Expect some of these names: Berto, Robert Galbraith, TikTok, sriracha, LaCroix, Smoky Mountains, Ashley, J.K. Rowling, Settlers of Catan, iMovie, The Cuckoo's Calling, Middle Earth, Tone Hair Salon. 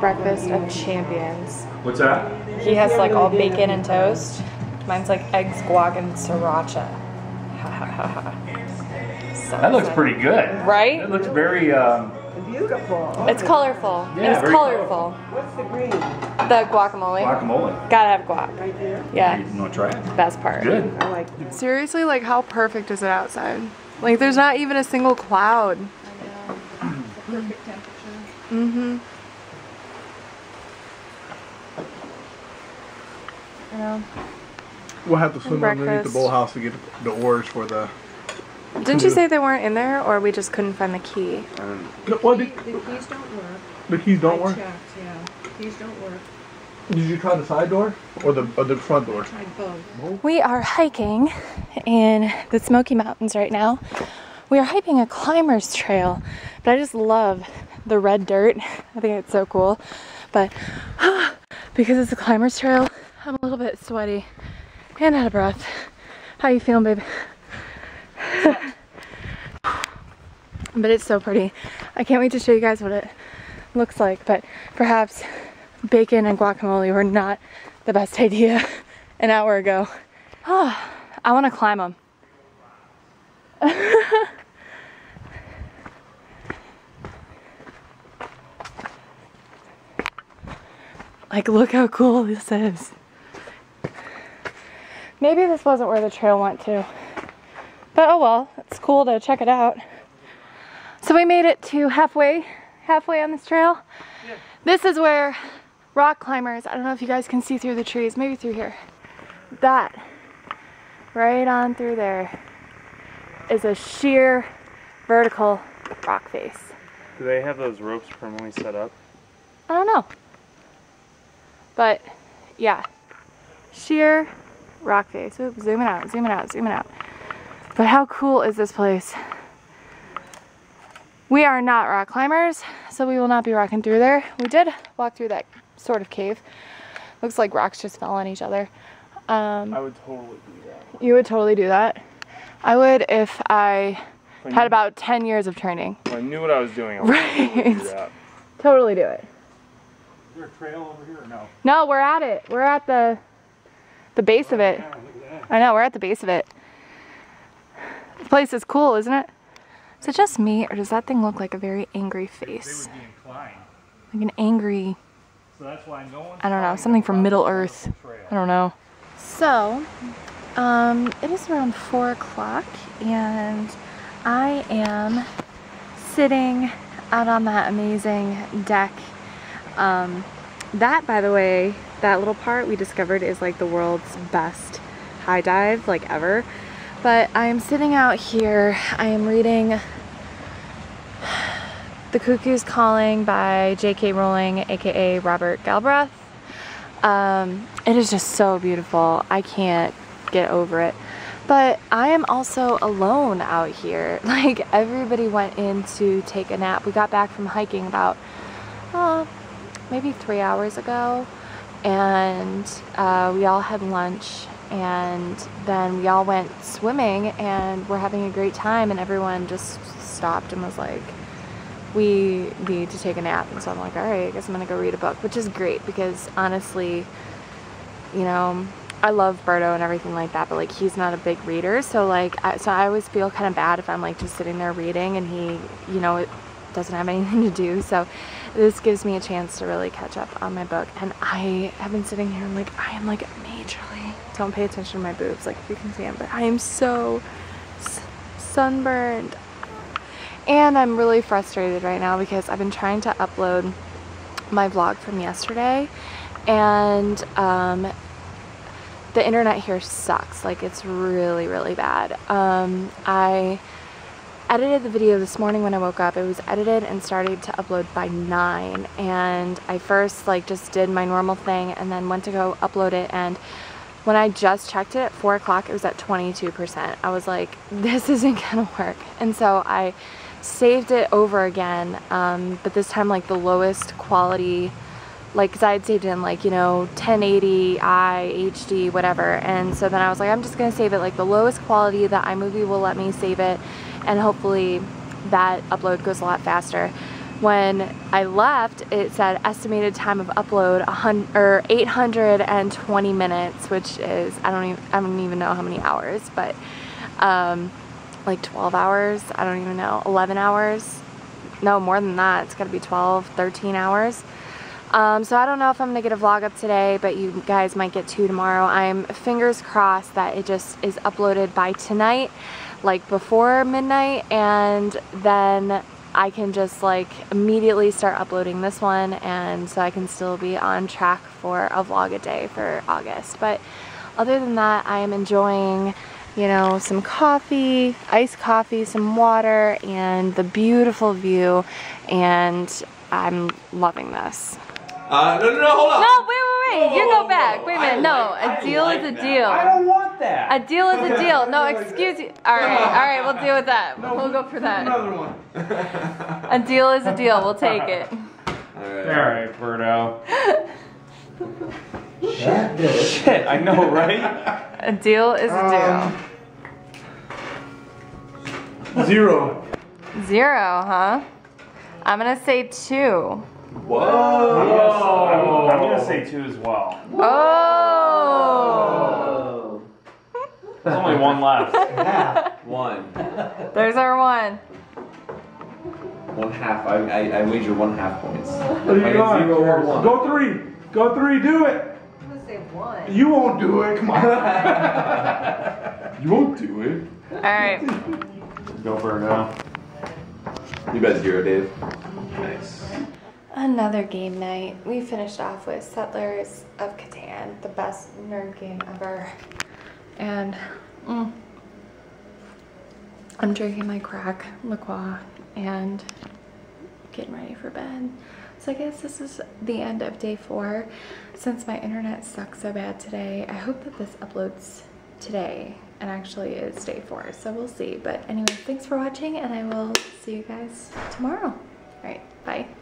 Breakfast of Champions. What's that? He has like all bacon and toast. Mine's like eggs, guac, and sriracha. Ha ha ha ha. So that looks pretty good. Right? It looks very... beautiful. It's colorful. Yeah, it's colorful. What's the green? The guacamole. Guacamole. Gotta have guac. Right there? Yeah. You want to try it? Best part. Good. I like it. Seriously, like how perfect is it outside? Like there's not even a single cloud. I know. It's the perfect temperature. Mm-hmm. Yeah. We'll have to swim underneath the bowl house to get the oars for the... Didn't you say they weren't in there, or we just couldn't find the key? The keys don't work. The keys don't work? Checked, yeah. The keys don't work. Did you try the side door or the front door? I tried both. We are hiking in the Smoky Mountains right now. We are hiking a climber's trail, but I just love the red dirt. I think it's so cool, but because it's a climber's trail, I'm a little bit sweaty and out of breath. How you feeling, babe? But it's so pretty. I can't wait to show you guys what it looks like, but perhaps bacon and guacamole were not the best idea an hour ago. Oh, I want to climb them. Like, look how cool this is. Maybe this wasn't where the trail went to, but oh well, it's cool to check it out. So we made it to halfway on this trail. Yeah. This is where rock climbers, I don't know if you guys can see through the trees, maybe through here. That, right on through there, is a sheer vertical rock face. Do they have those ropes permanently set up? I don't know. But yeah, sheer rock face. Oops, zooming out, zooming out, zooming out. But how cool is this place? We are not rock climbers, so we will not be rocking through there. We did walk through that sort of cave. Looks like rocks just fell on each other. I would totally do that. You would totally do that? I would if I had about 10 years of training. If I knew what I was doing, I would totally do that. Totally do it. Is there a trail over here or no? No, we're at it. We're at the base of it. I know, we're at the base of it. The place is cool, isn't it? Is it just me, or does that thing look like a very angry face? They would be inclined. Like an angry, so that's why no one's, I don't know, something from Middle Earth. I don't know. So, it is around 4 o'clock, and I am sitting out on that amazing deck. That, by the way, that little part we discovered is like the world's best high dive, like ever. But I am sitting out here, I am reading The Cuckoo's Calling by J.K. Rowling, aka Robert Galbraith. It is just so beautiful. I can't get over it. But I am also alone out here. Like, everybody went in to take a nap. We got back from hiking about maybe 3 hours ago, and we all had lunch, and then we all went swimming, and we're having a great time, and everyone just stopped and was like, we need to take a nap. And so I'm like, all right, I guess I'm gonna go read a book, which is great, because honestly, you know, I love Berto and everything like that, but like, he's not a big reader, so like I always feel kind of bad if I'm like just sitting there reading and he, you know, it doesn't have anything to do. So this gives me a chance to really catch up on my book. And I have been sitting here, I'm like, I am like majorly, don't pay attention to my boobs, like if you can see them, but I am so sunburned. And I'm really frustrated right now because I've been trying to upload my vlog from yesterday, and the internet here sucks. Like, it's really, really bad. I edited the video this morning when I woke up. It was edited and started to upload by 9, and I first like just did my normal thing and then went to go upload it, and when I just checked it at 4 o'clock, it was at 22%. I was like, this isn't gonna work. And so I saved it over again, but this time like the lowest quality, like, cause I had saved it in like, you know, 1080i, HD, whatever. And so then I was like, I'm just gonna save it like the lowest quality that iMovie will let me save it, and hopefully that upload goes a lot faster. When I left, it said estimated time of upload 820 minutes, which is, I don't even know how many hours, but like 12 hours, I don't even know, 11 hours, no, more than that, it's gotta be 12, 13 hours. So I don't know if I'm gonna get a vlog up today, but you guys might get two tomorrow. I'm fingers crossed that it just is uploaded by tonight, like before midnight, and then I can just like immediately start uploading this one, and so I can still be on track for a vlog a day for August. But other than that, I am enjoying, you know, some coffee, iced coffee, some water, and the beautiful view, and I'm loving this. No, hold on. No, wait. Whoa, you go back. Wait a minute. No, a deal is a deal. I don't want that. A deal is a deal. No, excuse you. All right, we'll deal with that. We'll go for that. Another one. A deal is a deal. We'll take it. All right, Birdo. Shit, I know, right? A deal is a deal. Zero. Zero, huh? I'm going to say 2. Whoa! I'm gonna say 2 as well. Oh! There's only one left. Yeah. One. There's our one. 1/2. I wager 1/2 points. What are you going? Go 3. Go 3. Do it. I'm gonna say 1. You won't do it. Come on. You won't do it. All right. Go for it now. You bet 0, Dave. Nice. Another game night. We finished off with Settlers of Catan, the best nerd game ever. And I'm drinking my crack, LaCroix, and getting ready for bed. So I guess this is the end of day 4. Since my internet sucks so bad today, I hope that this uploads today and actually is day 4, so we'll see. But anyway, thanks for watching, and I will see you guys tomorrow. All right, bye.